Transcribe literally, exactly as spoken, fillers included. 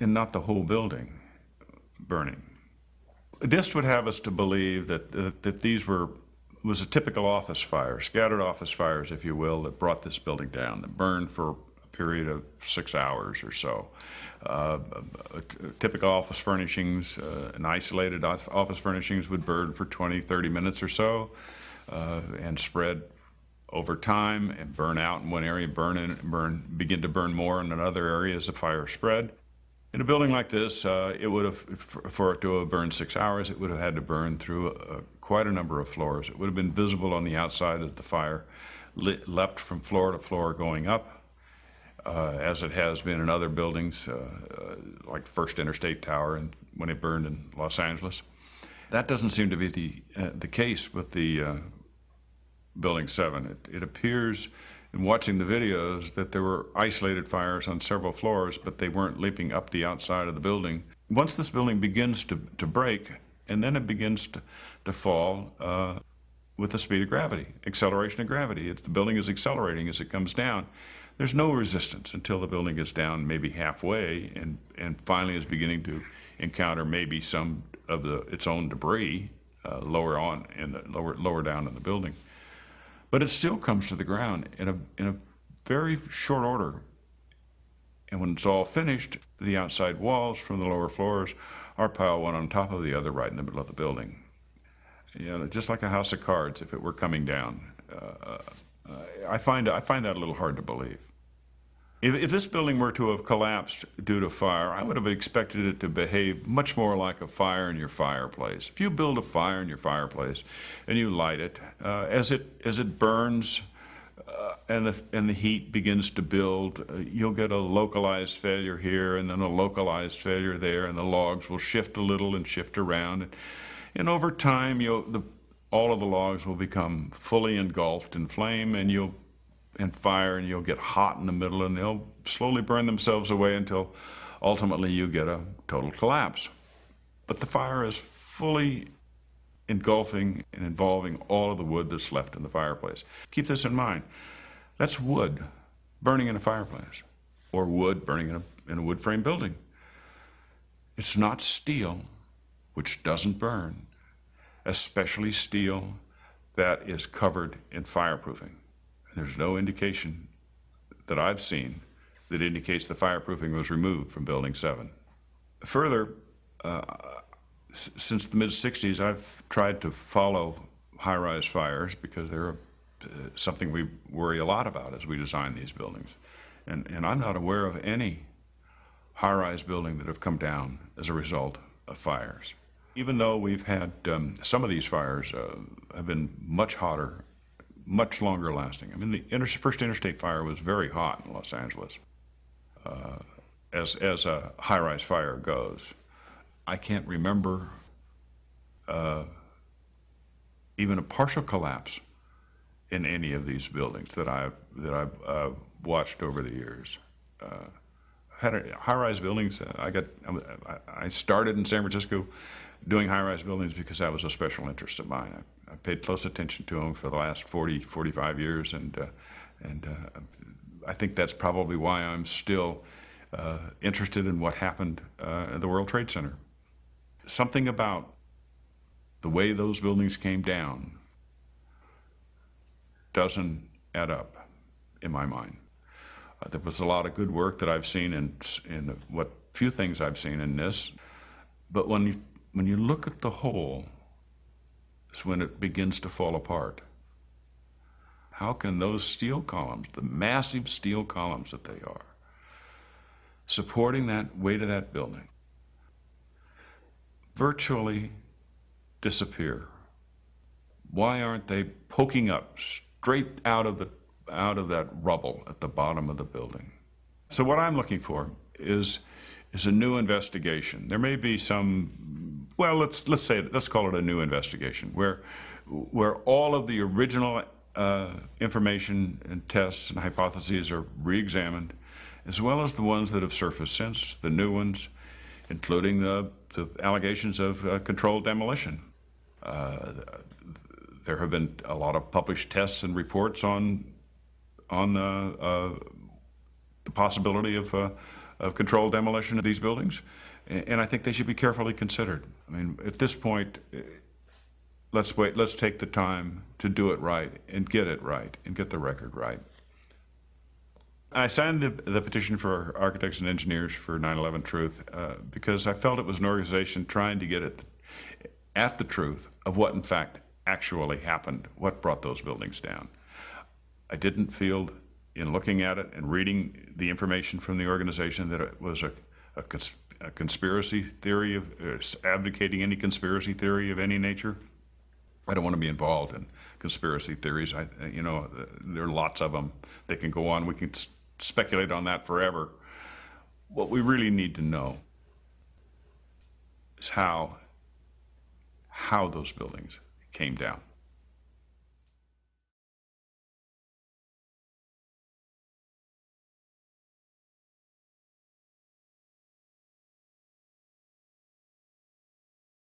and not the whole building burning. D I S T would have us to believe that, that, that these were, was a typical office fire, scattered office fires, if you will, that brought this building down, that burned for a period of six hours or so. Uh, typical office furnishings, uh, and isolated office furnishings would burn for twenty, thirty minutes or so, uh, and spread over time and burn out in one area, burn in, burn, begin to burn more in another area as the fire spread. In a building like this, uh, it would have, for it to have burned six hours, it would have had to burn through uh, quite a number of floors. It would have been visible on the outside of the fire, lit, leapt from floor to floor going up, uh, as it has been in other buildings, uh, uh, like First Interstate Tower and when it burned in Los Angeles. That doesn't seem to be the, uh, the case with the uh, Building seven. It, it appears in watching the videos that there were isolated fires on several floors, but they weren't leaping up the outside of the building. Once this building begins to, to break, and then it begins to, to fall uh, with the speed of gravity, acceleration of gravity. If the building is accelerating as it comes down, there's no resistance until the building gets down maybe halfway and, and finally is beginning to encounter maybe some of the, its own debris uh, lower on in the, lower, lower down in the building. But it still comes to the ground in a, in a very short order. And when it's all finished, the outside walls from the lower floors are piled one on top of the other right in the middle of the building. You know, just like a house of cards if it were coming down. Uh, I, find, I find that a little hard to believe. If, if this building were to have collapsed due to fire, I would have expected it to behave much more like a fire in your fireplace. If you build a fire in your fireplace and you light it, uh, as it as it burns uh, and the and the heat begins to build, uh, you'll get a localized failure here and then a localized failure there, and the logs will shift a little and shift around, and, and over time, you'll the all of the logs will become fully engulfed in flame, and you'll. and fire, and you'll get hot in the middle, and they'll slowly burn themselves away until ultimately you get a total collapse. But the fire is fully engulfing and involving all of the wood that's left in the fireplace. Keep this in mind. That's wood burning in a fireplace, or wood burning in a, in a wood frame building. It's not steel, which doesn't burn, especially steel that is covered in fireproofing. There's no indication that I've seen that indicates the fireproofing was removed from Building seven. Further, uh, since the mid sixties, I've tried to follow high-rise fires because they're uh, something we worry a lot about as we design these buildings. And, and I'm not aware of any high-rise building that have come down as a result of fires. Even though we've had um, some of these fires uh, have been much hotter, much longer lasting. I mean, the inter first interstate fire was very hot in Los Angeles, uh, as, as a high-rise fire goes. I can't remember uh, even a partial collapse in any of these buildings that I've, that I've uh, watched over the years. Uh, had a, high-rise buildings, uh, I, got, I, I started in San Francisco doing high-rise buildings because that was a special interest of mine. I, I paid close attention to them for the last forty, forty-five years, and uh, and uh, I think that's probably why I'm still uh, interested in what happened uh, at the World Trade Center. Something about the way those buildings came down doesn't add up in my mind. Uh, there was a lot of good work that I've seen in in what few things I've seen in this, but when you, when you look at the whole. It's when it begins to fall apart. How can those steel columns, the massive steel columns that they are, supporting that weight of that building, virtually disappear? Why aren't they poking up straight out of the out of that rubble at the bottom of the building? So what I'm looking for is is a new investigation. There may be some. Well, let's let's say let's call it a new investigation, where where all of the original uh, information and tests and hypotheses are re-examined, as well as the ones that have surfaced since, the new ones, including the, the allegations of uh, controlled demolition. Uh, there have been a lot of published tests and reports on on uh, uh, the possibility of uh, of controlled demolition of these buildings, and I think they should be carefully considered. I mean, at this point, let's wait, let's take the time to do it right and get it right and get the record right. I signed the, the petition for architects and engineers for nine eleven Truth uh, because I felt it was an organization trying to get at the, at the truth of what, in fact, actually happened, what brought those buildings down. I didn't feel, in looking at it and reading the information from the organization, that it was a, a, cons a conspiracy theory, of uh, advocating any conspiracy theory of any nature. I don't want to be involved in conspiracy theories. I, you know, there are lots of them. They can go on. We can speculate on that forever. What we really need to know is how, how those buildings came down.